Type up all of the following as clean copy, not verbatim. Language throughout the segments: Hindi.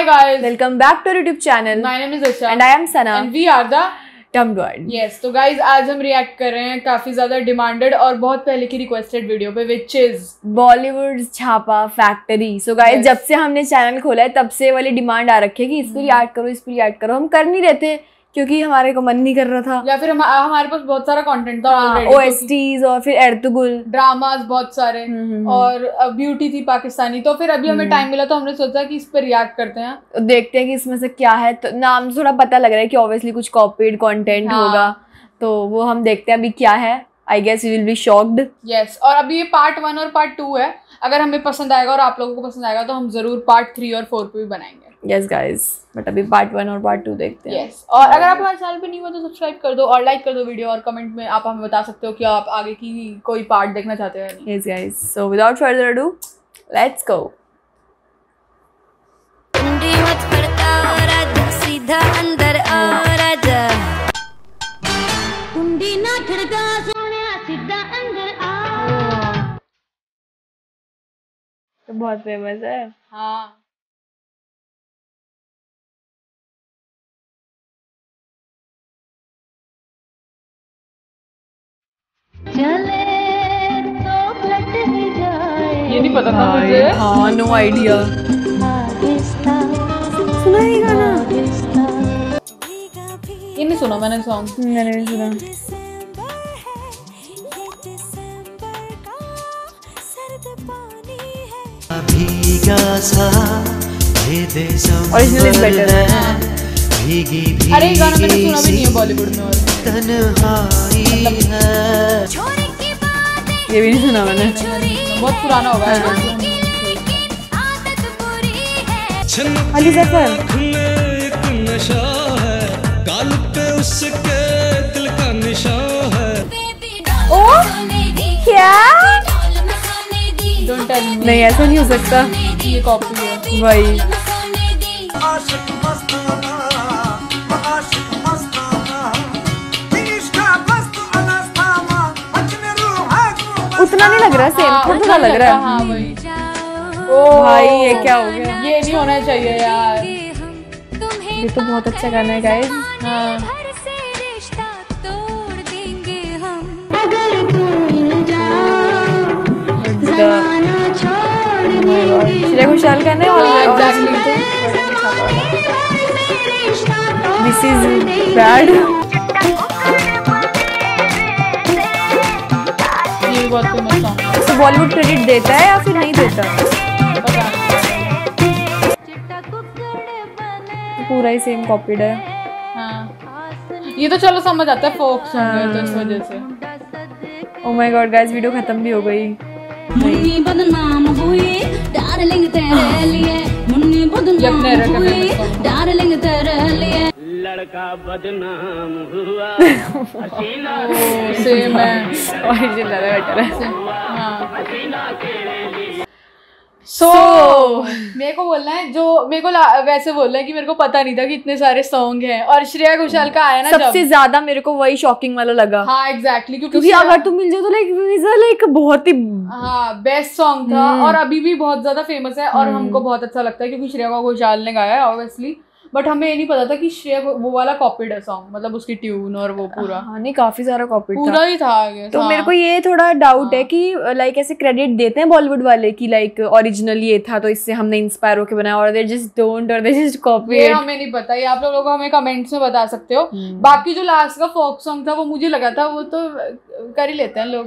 Hi guys, welcome back to our YouTube channel. My name is Asha and I am Sana and we are the Dumb Duad. Yes, तो guys आज हम react कर रहे हैं काफी ज्यादा demanded और बहुत पहले की requested video पे, which is Bollywood Chapa Factory. So guys yes. जब से हमने channel खोला है तब से वाली demand आ रखी है कि इस पे react करो, इस पे react करो. हम कर नहीं रहे थे क्योंकि हमारे को मन नहीं कर रहा था या फिर हमारे पास बहुत सारा कंटेंट था ऑलरेडी, ओएसटीज और फिर एर्तुगुल ड्रामास बहुत सारे और ब्यूटी थी पाकिस्तानी. तो फिर अभी हमें टाइम मिला तो हमने सोचा कि इस पर रिएक्ट करते हैं, देखते हैं कि इसमें से क्या है. तो नाम थोड़ा पता लग रहा है कि ऑब्वियसली कुछ कॉपीड कंटेंट होगा, तो वो हम देखते हैं अभी क्या है. I guess you will be shocked. Yes, और अभी ये पार्ट 1 और पार्ट 2 है. अगर हमें पसंद आएगा और आप लोगों को पसंद आएगा तो हम जरूर पार्ट 3 और 4 पे भी बनाएंगे. यस गाइस, बट अभी पार्ट 1 और पार्ट 2 देखते हैं. यस, और अगर आप हमारे चैनल पे नहीं हो तो सब्सक्राइब कर दो और लाइक कर दो वीडियो, और कमेंट में आप हमें बता सकते हो कि आप आगे की कोई पार्ट देखना चाहते हो या नहीं. Yes guys, so without further ado let's go. मुंडी मत करता राजा, सीधा अंदर आ राजा, मुंडी ना खड़का तो बहुत फेमस है. हाँ, चले तो पलट ही जाए, ये नहीं पता था मुझे. हाँ, नो आइडिया. सुना ही गाना, ये नहीं सुना मैंने सॉन्ग. मैंने भी सुना. अरे गाना मैंने सुना भी नहीं है बॉलीवुड में, और ये भी नहीं सुना मैंने, बहुत पुराना होगा. अली ज़फ़र, ओ क्या, नहीं ऐसा नहीं हो सकता, ये कॉपी है भाई. उतना नहीं लग रहा, सेम थोड़ा लग रहा है. हाँ भाई, ओ भाई ये क्या हो गया, ये नहीं होना चाहिए यार. ये तो बहुत अच्छा गाना है गाइस. हाँ, श्रेया घोषाल का ना. दिस इज बैड, ये बहुत फेमस सॉन्ग. तो बॉलीवुड क्रेडिट देता है या फिर नहीं देता, पूरा ही सेम कॉपीड है. हाँ, ये तो चलो समझ आता है, फोक सॉन्ग है तो इस वजह से. Oh my God guys, video खत्म भी हो गई. मुन्नी बदनाम हुए डार्लिंग तेरे लिए, मुन्नी बदनाम हुए डार्लिंग तेरे लिए, लड़का बदनाम हुआ हसीना. सेम है, ओरिजिनल है बेटा. हां, सो मेरे को बोलना है जो मेरे को वैसे बोलना है कि मेरे को पता नहीं था कि इतने सारे सॉन्ग हैं. और श्रेया घोषाल का आया ना सबसे ज्यादा, मेरे को वही शॉकिंग वाला लगा. हाँ एग्जैक्टली, क्योंकि अगर तुम मिल जाओ तो लाइक बहुत ही बेस्ट सॉन्ग था और अभी भी बहुत ज्यादा फेमस है. और हमको बहुत अच्छा लगता है क्योंकि श्रेया घोषाल ने गाया है ऑब्वियसली, बट हमें ये नहीं पता था कि श्रेया वो वाला कॉपीड है सॉन्ग, मतलब उसकी ट्यून और वो पूरा. हाँ नहीं, काफी सारा कॉपीड था, पूरा ही था. तो मेरे को ये थोड़ा डाउट है कि लाइक ऐसे क्रेडिट देते हैं बॉलीवुड वाले कि लाइक ओरिजिनल ये था तो इससे हमने इंस्पायर होके बनाया, और दे जस्ट डोंट और दे जस्ट कॉपी. ये हमें नहीं पता, ये आप लोगों को हमें कमेंट्स में बता सकते हो. बाकी जो लास्ट का फोक सॉन्ग था वो मुझे लगा था वो तो कर ही लेते हैं लोग,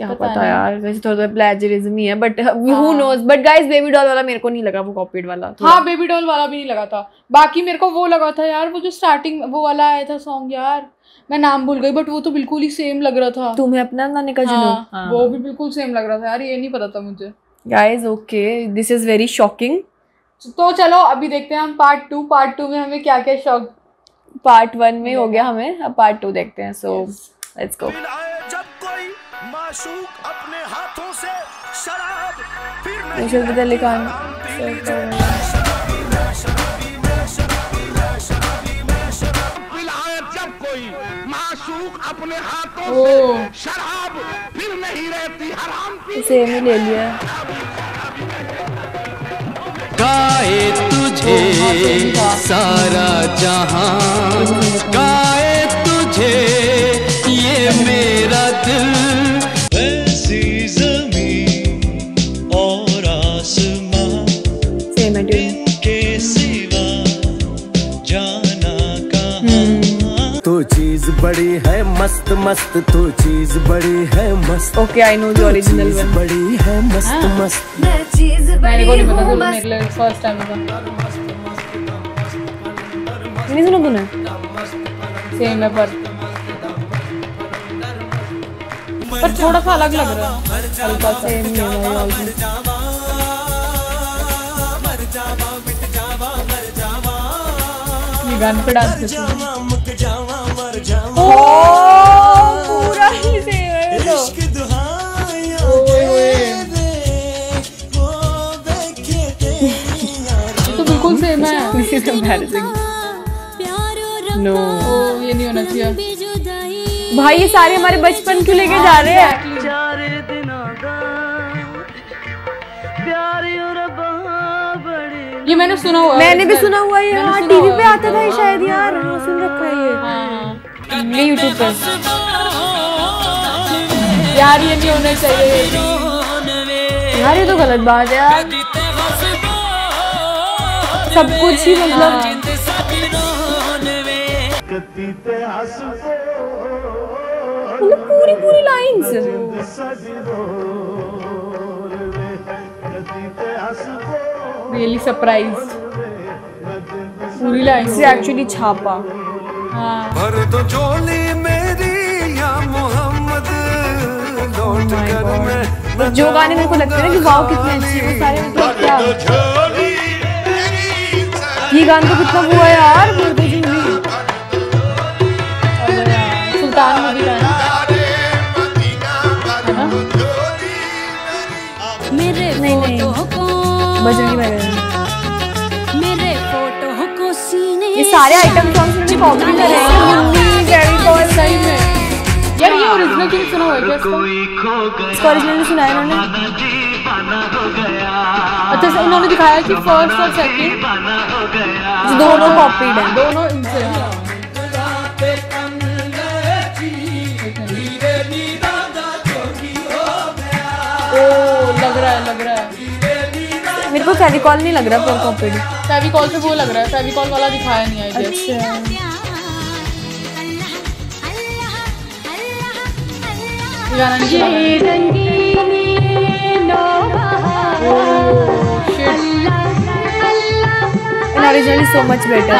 क्या पता यार. वैसे थोड़ा प्लेजरिज्म ही है but who knows. But guys baby doll वाला मेरे को नहीं लगा वो कॉपीड वाला. हाँ बेबी डॉल वाला भी नहीं लगा था. बाकी मेरे को वो लगा था यार, वो जो स्टार्टिंग वो वाला आया था सॉन्ग, यार मैं नाम भूल गई, बट वो तो बिल्कुल ही सेम लग रहा था. तुम्हें अपना ना निकाल जुनू, वो भी बिल्कुल सेम लग रहा था यार. ये नहीं पता था मुझे guys. Okay, this is very shocking. तो चलो अभी देखते हैं हम पार्ट 2 में हमें क्या क्या शॉक. पार्ट 1 में हो गया हमें, अब पार्ट 2 देखते हैं. So let's go. माशूक अपने हाथों से शराब फिर जब कोई माशूक अपने हाथों से शराब फिर नहीं रहती हराम पी, इसे ले लिया. सारा जहां गाए तुझे ये मेरा दिल। वैसी जमीन और आसमां इनके सिवा जाना कहां। तू चीज बड़ी है मस्त मस्त, तू चीज बड़ी है मस्त। Okay I know the original one. बड़ी है मस्त मस्त मैं चीज बड़ी हूं मस्त। फर्स्ट टाइम होगा नहीं सुना तूने? सेम है पर थोड़ा सा अलग लग रहा है। हल्का सेम ही है ये गाने पे डांस करते। ओह पूरा ही सेम है तो। तो बिल्कुल सेम है। इसी कंपैरिजन No. ओ, ये नहीं होना चाहिए भाई। ये सारे हमारे बचपन क्यों लेके जा रहे हैं? ये मैंने सुना हुआ, मैंने भी सुना हुआ है। हाँ टीवी पे आता था शायद यार, सुन रखा है ये। हाँ यूट्यूब पर यार ये नहीं होना चाहिए यार, ये तो गलत बात है यार। सब कुछ ही मतलब पूरी पूरी लाइन्स। रियली सरप्राइज पूरी लाइन से एक्चुअली छापा। भर तो झोली मेरी या मोहम्मद लौट कर मैं। जो गाने मेरे को लगते हैं कि वाव कितने अच्छे वो सारे मतलब क्या ये गाना तो कितना हुआ यार। ये सारे आइटम सॉन्ग्स में कॉपी कर रहे हैं यार। ये ओरिजिनल क्यों सुना हुआ है? इसको ओरिजिनल सुनाया इन्होंने। अच्छा से इन्होंने दिखाया कि फर्स्ट और सेकंड दोनों कॉपीड हैं, दोनों लग रहा है। मेरे को फेविकॉल नहीं लग रहा पर कॉपीड। फेविकॉल पे वो लग रहा है, फेविकॉल वाला दिखाया नहीं है। अच्छा ओरिजिनली सो मच बेटर।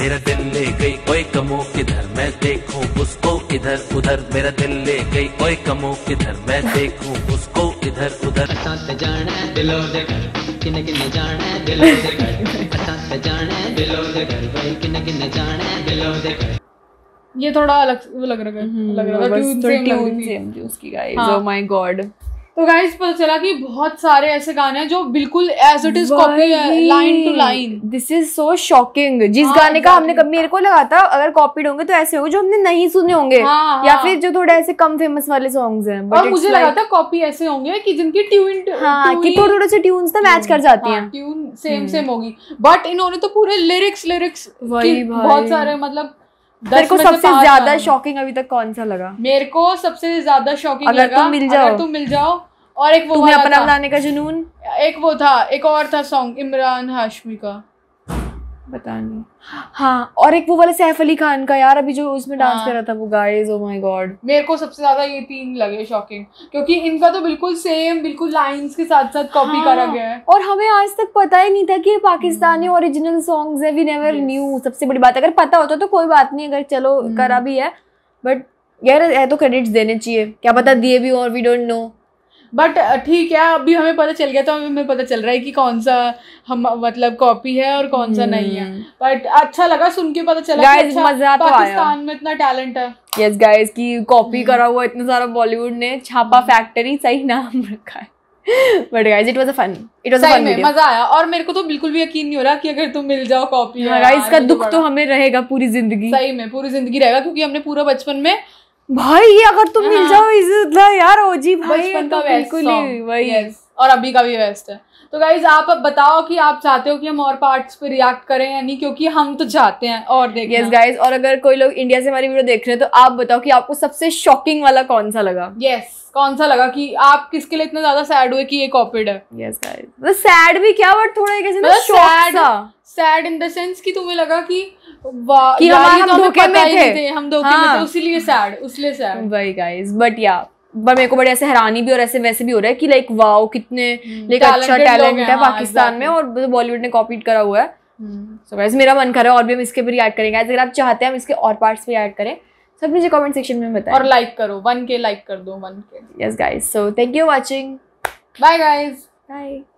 मेरा दिल ले गई ओए कमो किधर मैं देखूं उसको इधर उधर। मेरा दिल ले गई ओए कमो किधर मैं देखूं उसको इधर उधर। असां जाने दिलों दे घर किने किने जाने दिलों दे घर। असां जाने दिलों दे घर भाई किने किने जाने दिलों दे घर। ये थोड़ा अलग लग रहा है ट्यून सेम थी उसकी गाइस। Oh my God. तो गाइस पता चला कि बहुत सारे ऐसे गाने हैं जो बिल्कुल एज इट इज कॉपी है line to line. This is so shocking. जिस गाने का हमने कभी, मेरे को लगा था अगर कॉपीड होंगे तो ऐसे होंगे जो हमने नहीं सुने होंगे या फिर जो थोड़े ऐसे कम फेमस वाले सॉन्ग्स हैं। बट मुझे लगा था कॉपी ऐसे होंगे कि जिनकी ट्यून कि थोड़े से ट्यून्स ना मैच कर जाती हैं, ट्यून सेम होगी। बट इन्होंने तो पूरे लिरिक्स बहुत सारे मतलब। मेरे को सबसे ज्यादा शॉकिंग अभी तक कौन सा लगा? मेरे को सबसे ज्यादा शॉकिंग लगा अगर तुम मिल जाओ और एक वो तुम्हें अपना बनाने का जुनून। एक वो था, एक और था सॉन्ग इमरान हाशमी का पता नहीं। हाँ और एक वो वाला सैफ अली खान का यार अभी जो उसमें डांस कर रहा था वो। गाइस ओह माय गॉड मेरे को सबसे ज्यादा ये तीन लगे शॉकिंग क्योंकि इनका तो बिल्कुल सेम बिल्कुल लाइंस के साथ साथ कॉपी करा गया है। और हमें आज तक पता ही नहीं था कि ये पाकिस्तानी ओरिजिनल सॉन्ग्स है। We never knew. सबसे बड़ी बात अगर पता होता तो कोई बात नहीं, अगर चलो करा भी है बट यार तो क्रेडिट्स देने चाहिए। क्या पता दिए भी और वी डोंट नो। बट ठीक है अभी हमें पता चल गया तो हमें पता चल रहा है कि कौन सा हम मतलब कॉपी है और कौन सा नहीं है। बट अच्छा लगा सुन के पता चला guys, कि अच्छा पाकिस्तान में इतना टैलेंट है। यस गाइस कि कॉपी करा हुआ इतना सारा बॉलीवुड ने। छापा फैक्ट्री सही नाम रखा है। But guys it was a fun video, मजा आया। और मेरे को तो बिल्कुल भी यकीन नहीं हो रहा कि अगर तुम मिल जाओ कॉपी है। गाइस इसका दुख तो हमें रहेगा पूरी जिंदगी, सही में पूरी जिंदगी रहेगा क्योंकि हमने पूरा बचपन में भाई ये अगर तुम मिल जाओ इज़्ज़त ला यार ओजी भाई बचपन का बेस्ट सॉन्ग। और अभी का भी बेस्ट है। तो गाइज आप बताओ कि आप चाहते हो कि हम और पार्ट्स पे रिएक्ट करें या नहीं, क्योंकि हम तो चाहते हैं और देखिए गाइज। और अगर कोई लोग इंडिया से हमारी वीडियो देख रहे हैं तो आप बताओ कि आपको सबसे शॉकिंग वाला कौन सा लगा। यस, कौन सा लगा कि आप किसके लिए इतना ज्यादा सैड हुए कि ये कॉपीड है। यस गाइस, सैड भी क्या बट थोड़ा एक ऐसे शॉक था। सैड इन द सेंस कि तुम्हें लगा कि वाह हम धोखे में थे, हम धोखे में थे, इसीलिए सैड, उसलिए सैड भाई गाइस। बट या मेरे को बड़ी ऐसे हैरानी भी और ऐसे वैसे भी हो रहा है कि लाइक वाओ कितने लाइक अच्छा टैलेंट है पाकिस्तान में और बॉलीवुड ने कॉपीड करा हुआ है। सो गाइस मेरा मन कर रहा है और भी हम इसके पर रिएक्ट करेंगे। अगर आप चाहते हैं हम इसके और पार्ट्स पे ऐड करें सब मुझे कमेंट सेक्शन में बताएं और लाइक करो, 1K लाइक कर दो 1K। Yes guys, so thank you watching, bye guys, bye.